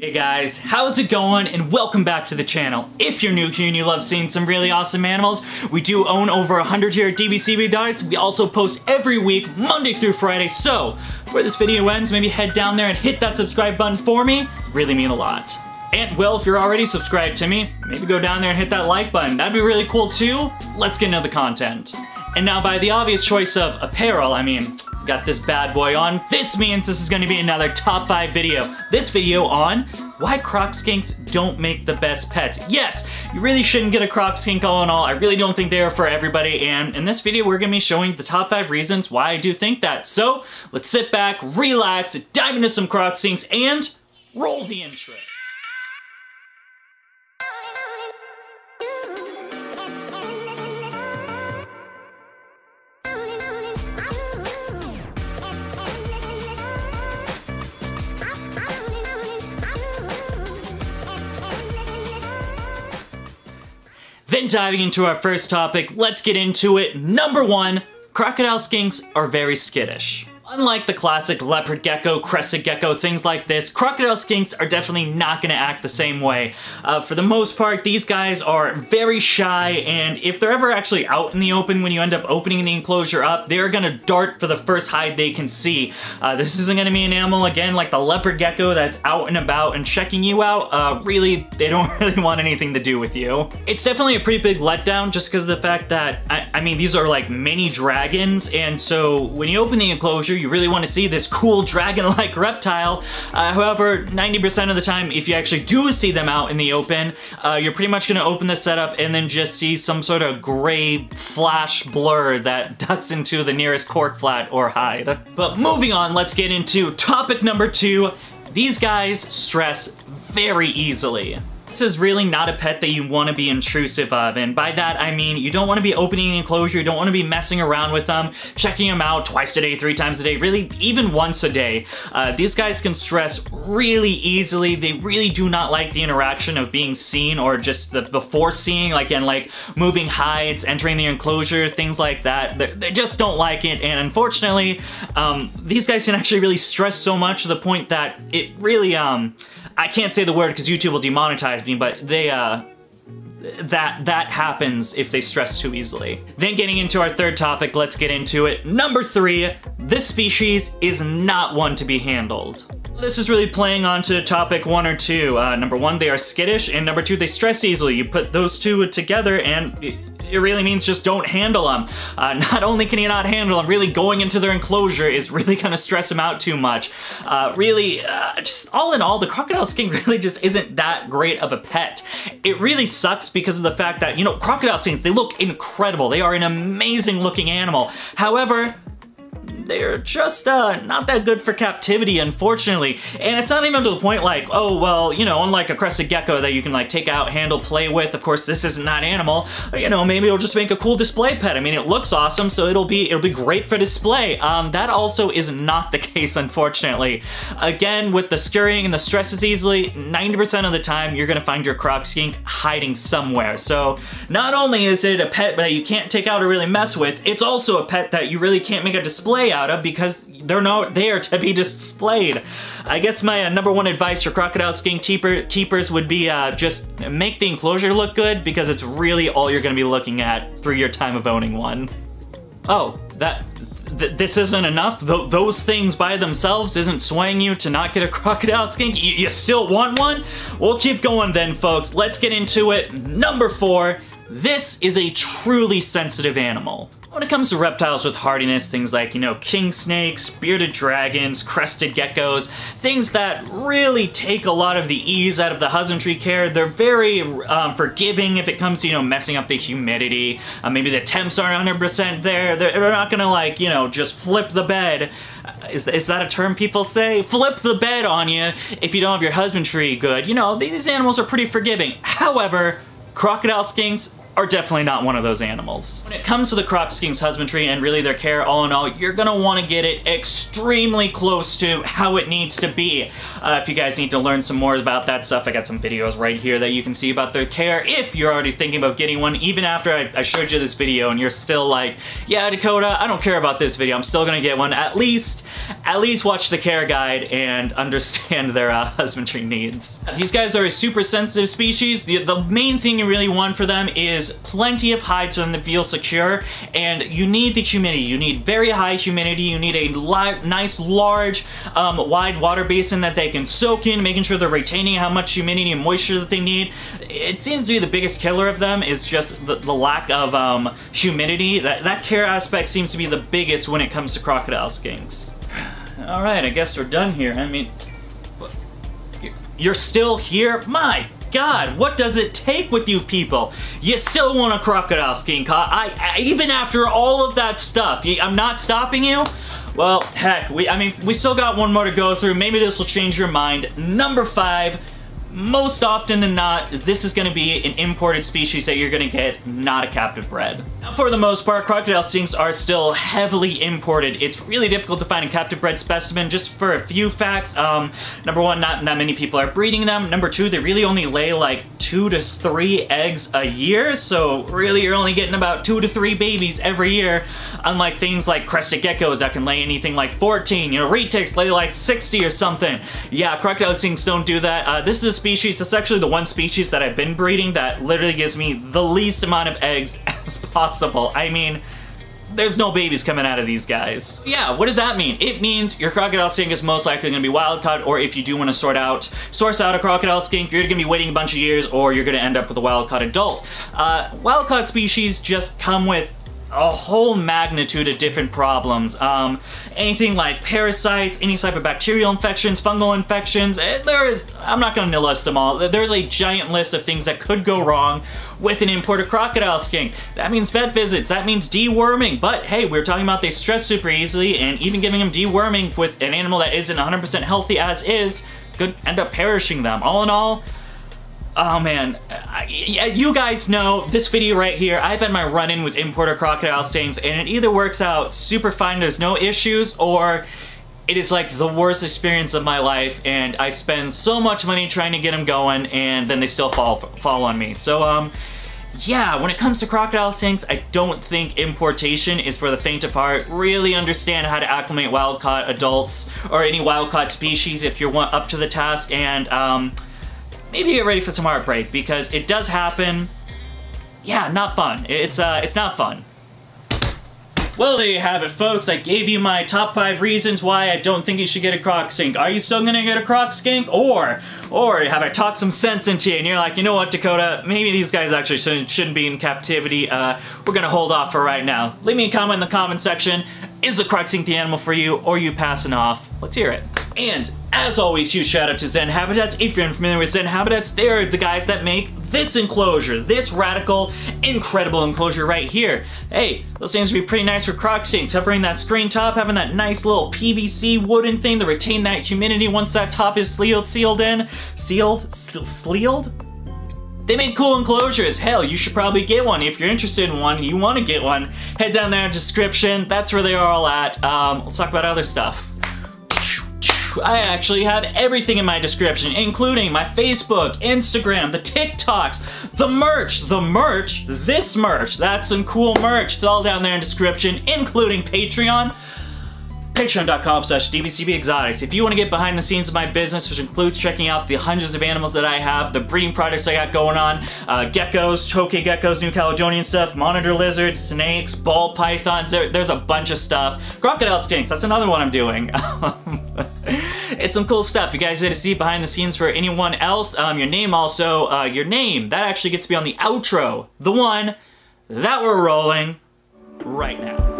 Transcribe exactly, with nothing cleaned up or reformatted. Hey guys, how's it going and welcome back to the channel. If you're new here and you love seeing some really awesome animals, we do own over one hundred here at D B C B Exotics. We also post every week, Monday through Friday. So, where this video ends, maybe head down there and hit that subscribe button for me. Really mean a lot. And well, if you're already subscribed to me, maybe go down there and hit that like button. That'd be really cool too. Let's get into the content. And now by the obvious choice of apparel, I mean, got this bad boy on. This means this is going to be another top five video. This video on why croc skinks don't make the best pets. Yes, you really shouldn't get a croc skink all in all. I really don't think they are for everybody. And in this video, we're going to be showing the top five reasons why I do think that. So let's sit back, relax, dive into some croc skinks, and roll the intro. Then diving into our first topic, let's get into it. Number one, crocodile skinks are very skittish. Unlike the classic leopard gecko, crested gecko, things like this, crocodile skinks are definitely not going to act the same way. Uh, for the most part, these guys are very shy, and if they're ever actually out in the open, when you end up opening the enclosure up, they're going to dart for the first hide they can see. Uh, this isn't going to be an animal, again, like the leopard gecko that's out and about and checking you out. Uh, really, they don't really want anything to do with you. It's definitely a pretty big letdown just because of the fact that, I, I mean, these are like mini dragons, and so when you open the enclosure, you really want to see this cool dragon-like reptile. Uh, however, ninety percent of the time, if you actually do see them out in the open, uh, you're pretty much going to open this setup and then just see some sort of gray flash blur that ducks into the nearest cork flat or hide. But moving on, let's get into topic number two. These guys stress very easily. This is really not a pet that you want to be intrusive of, and by that I mean you don't want to be opening the enclosure, you don't want to be messing around with them, checking them out twice a day, three times a day, really even once a day. Uh, these guys can stress really easily. They really do not like the interaction of being seen or just the before seeing, like in like moving hides, entering the enclosure, things like that. They're, they just don't like it, and unfortunately, um, these guys can actually really stress so much to the point that it really, um, I can't say the word because YouTube will demonetize me, but they uh that that happens if they stress too easily. Then getting into our third topic, let's get into it. Number three, this species is not one to be handled. This is really playing onto topic one or two. Uh, number one, they are skittish, and number two, they stress easily. You put those two together and it, it really means just don't handle them. Uh, not only can you not handle them, really going into their enclosure is really gonna stress them out too much. Uh, really, uh, just all in all, the crocodile skink really just isn't that great of a pet. It really sucks because of the fact that, you know, crocodile skinks, they look incredible. They are an amazing looking animal. However, they're just uh, not that good for captivity, unfortunately. And it's not even to the point like, oh, well, you know, unlike a crested gecko that you can like take out, handle, play with. Of course, this isn't that animal. You know, maybe it'll just make a cool display pet. I mean, it looks awesome, so it'll be it'll be great for display. Um, that also is not the case, unfortunately. Again, with the scurrying and the stresses easily, ninety percent of the time, you're gonna find your croc skink hiding somewhere. So not only is it a pet that you can't take out or really mess with, it's also a pet that you really can't make a display out of because they're not there to be displayed. I guess my uh, number one advice for crocodile skink keeper, keepers would be uh, just make the enclosure look good, because it's really all you're going to be looking at through your time of owning one. Oh, that th this isn't enough. Th those things by themselves isn't swaying you to not get a crocodile skink. Y you still want one? We'll keep going then, folks. Let's get into it. Number four, this is a truly sensitive animal. When it comes to reptiles with hardiness, things like, you know, king snakes, bearded dragons, crested geckos, things that really take a lot of the ease out of the husbandry care, they're very um, forgiving if it comes to, you know, messing up the humidity. Uh, maybe the temps aren't one hundred percent there. They're, they're not going to, like, you know, just flip the bed. Is, is that a term people say? Flip the bed on you if you don't have your husbandry good. You know, these animals are pretty forgiving. However, crocodile skinks are definitely not one of those animals. When it comes to the croc skink's husbandry and really their care, all in all, you're gonna wanna get it extremely close to how it needs to be. Uh, if you guys need to learn some more about that stuff, I got some videos right here that you can see about their care if you're already thinking of getting one, even after I, I showed you this video and you're still like, yeah, Dakota, I don't care about this video, I'm still gonna get one. At least, at least watch the care guide and understand their uh, husbandry needs. These guys are a super sensitive species. The, the main thing you really want for them is plenty of hides for them to feel secure, and you need the humidity. You need very high humidity. You need a li nice, large, um, wide water basin that they can soak in, making sure they're retaining how much humidity and moisture that they need. It seems to be the biggest killer of them is just the, the lack of um, humidity. That, that care aspect seems to be the biggest when it comes to crocodile skinks. All right, I guess we're done here. I mean, you're still here? My God, what does it take with you people? You still want a crocodile skink, huh? I, I, even after all of that stuff, you, I'm not stopping you? Well, heck, we, I mean, we still got one more to go through. Maybe this will change your mind. Number five, most often than not, this is gonna be an imported species that you're gonna get, not a captive bred. For the most part, crocodile skinks are still heavily imported. It's really difficult to find a captive bred specimen, just for a few facts. Um, number one, not, not many people are breeding them. Number two, they really only lay like two to three eggs a year. So really you're only getting about two to three babies every year. Unlike things like crested geckos that can lay anything like fourteen, you know, retics lay like sixty or something. Yeah, crocodile skinks don't do that. Uh, this is a species, that's actually the one species that I've been breeding that literally gives me the least amount of eggs as possible. I mean, there's no babies coming out of these guys. Yeah, what does that mean? It means your crocodile skink is most likely gonna be wild caught, or if you do wanna sort out, source out a crocodile skink, you're gonna be waiting a bunch of years, or you're gonna end up with a wild caught adult. Uh, wild caught species just come with a whole magnitude of different problems. Um, anything like parasites, any type of bacterial infections, fungal infections, it, there is, I'm not gonna list them all, there's a giant list of things that could go wrong with an imported crocodile skink. That means vet visits, that means deworming, but hey, we were talking about they stress super easily, and even giving them deworming with an animal that isn't one hundred percent healthy as is, could end up perishing them. All in all, oh man, I, you guys know this video right here, I've had my run-in with importer crocodile skinks, and it either works out super fine, there's no issues, or it is like the worst experience of my life, and I spend so much money trying to get them going, and then they still fall fall on me. So um, yeah, when it comes to crocodile skinks, I don't think importation is for the faint of heart. Really understand how to acclimate wild-caught adults, or any wild-caught species if you're up to the task, and um, maybe get ready for some heartbreak, because it does happen. Yeah, not fun. It's uh, it's not fun. Well, there you have it, folks. I gave you my top five reasons why I don't think you should get a croc skink. Are you still gonna get a croc skink? Or, or have I talked some sense into you and you're like, you know what, Dakota, maybe these guys actually shouldn't, shouldn't be in captivity. Uh, we're gonna hold off for right now. Leave me a comment in the comment section. Is the croc skink the animal for you, or are you passing off? Let's hear it. And as always, huge shout out to Zen Habitats. If you're unfamiliar with Zen Habitats, they're the guys that make this enclosure, this radical, incredible enclosure right here. Hey, those things would be pretty nice for croc skinks, covering that screen top, having that nice little P V C wooden thing to retain that humidity once that top is sealed, sealed in. Sealed? Sealed? They make cool enclosures. Hell, you should probably get one. If you're interested in one, you want to get one, head down there in the description. That's where they are all at. Um, let's talk about other stuff. I actually have everything in my description, including my Facebook, Instagram, the TikToks, the merch, the merch, this merch. That's some cool merch. It's all down there in the description, including Patreon. Patreon dot com slash D B C B Exotics. If you want to get behind the scenes of my business, which includes checking out the hundreds of animals that I have, the breeding projects I got going on, uh, geckos, choke geckos, New Caledonian stuff, monitor lizards, snakes, ball pythons, there, there's a bunch of stuff. Crocodile skinks, that's another one I'm doing. It's some cool stuff. You guys get to see behind the scenes for anyone else. Um, your name also, uh, your name, that actually gets to be on the outro. The one that we're rolling right now.